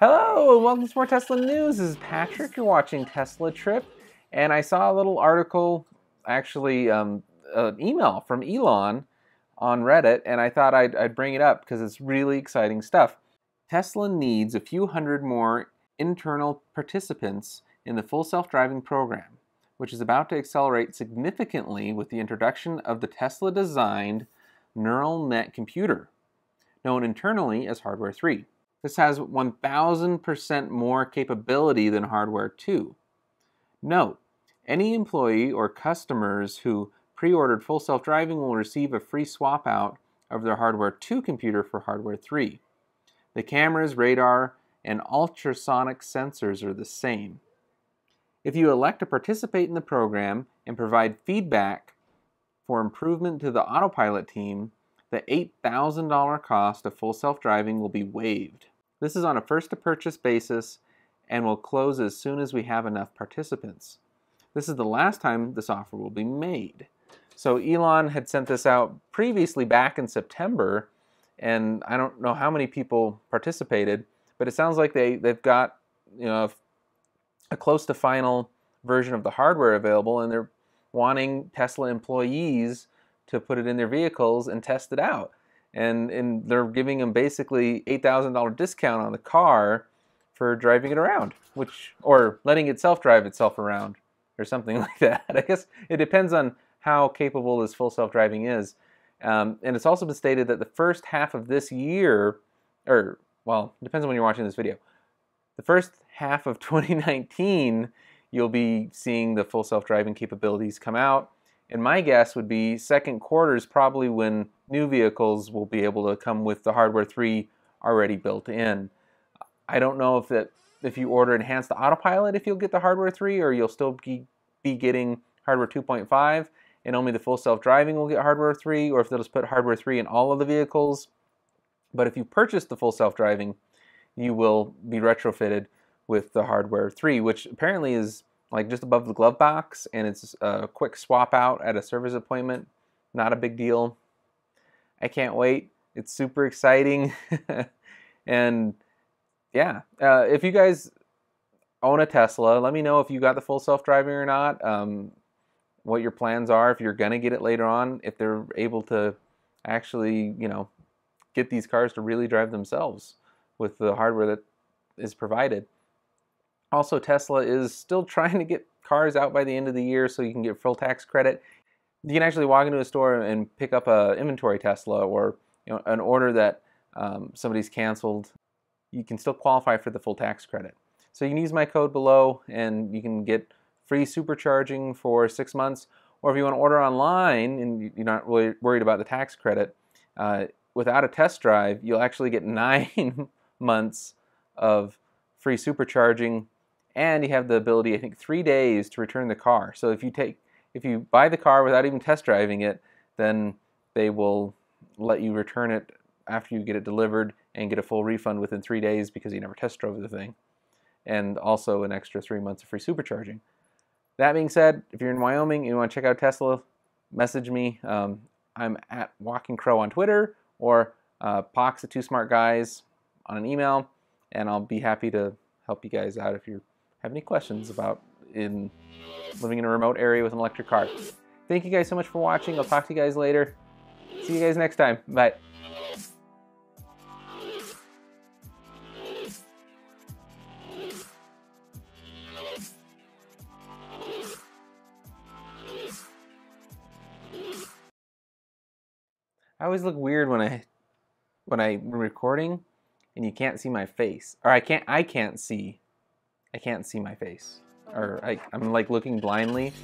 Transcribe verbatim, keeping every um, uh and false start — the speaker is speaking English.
Hello and welcome to more Tesla News. This is Patrick. You're watching Tesla Trip, and I saw a little article, actually um, an email from Elon on Reddit, and I thought I'd, I'd bring it up because it's really exciting stuff. Tesla needs a few hundred more internal participants in the full self-driving program, which is about to accelerate significantly with the introduction of the Tesla-designed neural net computer, known internally as Hardware three. This has one thousand percent more capability than Hardware two. Note, any employee or customers who pre-ordered full self-driving will receive a free swap out of their Hardware two computer for Hardware three. The cameras, radar, and ultrasonic sensors are the same. If you elect to participate in the program and provide feedback for improvement to the Autopilot team, the eight thousand dollar cost of full self-driving will be waived. This is on a first-to-purchase basis and will close as soon as we have enough participants. This is the last time this offer will be made. So Elon had sent this out previously back in September, and I don't know how many people participated, but it sounds like they, they've got, you know, a close to final version of the hardware available, and they're wanting Tesla employees to put it in their vehicles and test it out. And, and they're giving them basically eight thousand dollar discount on the car for driving it around, which, or letting it self-drive itself around or something like that. I guess it depends on how capable this full self-driving is. Um, and it's also been stated that the first half of this year, or, well, it depends on when you're watching this video. The first half of twenty nineteen, you'll be seeing the full self-driving capabilities come out. And my guess would be second quarter is probably when new vehicles will be able to come with the Hardware three already built in. I don't know if that if you order Enhanced Autopilot, if you'll get the Hardware three, or you'll still be, be getting Hardware two point five, and only the full self-driving will get Hardware three, or if they'll just put Hardware three in all of the vehicles. But if you purchase the full self-driving, you will be retrofitted with the Hardware three, which apparently is like just above the glove box, and it's a quick swap out at a service appointment. Not a big deal. I can't wait. It's super exciting. And yeah, uh, if you guys own a Tesla, let me know if you got the full self-driving or not, um, what your plans are, if you're gonna get it later on, if they're able to actually, you know, get these cars to really drive themselves with the hardware that is provided. Also, Tesla is still trying to get cars out by the end of the year so you can get full tax credit. You can actually walk into a store and pick up a inventory Tesla, or you know, an order that um, somebody's canceled. You can still qualify for the full tax credit. So you can use my code below and you can get free Supercharging for six months. Or if you want to order online and you're not really worried about the tax credit, uh, without a test drive, you'll actually get nine months of free Supercharging. And you have the ability, I think, three days to return the car. So if you take, if you buy the car without even test driving it, then they will let you return it after you get it delivered and get a full refund within three days because you never test drove the thing. And also an extra three months of free Supercharging. That being said, if you're in Wyoming and you want to check out Tesla, message me. Um, I'm at Walking Crow on Twitter, or uh, Pox at toosmartguys on an email, and I'll be happy to help you guys out if you're have any questions about in living in a remote area with an electric car. Thank you guys so much for watching. I'll talk to you guys later. See you guys next time. Bye. I always look weird when I when I'm recording and you can't see my face. Or I can't I can't see I can't see my face, or I, I'm like looking blindly.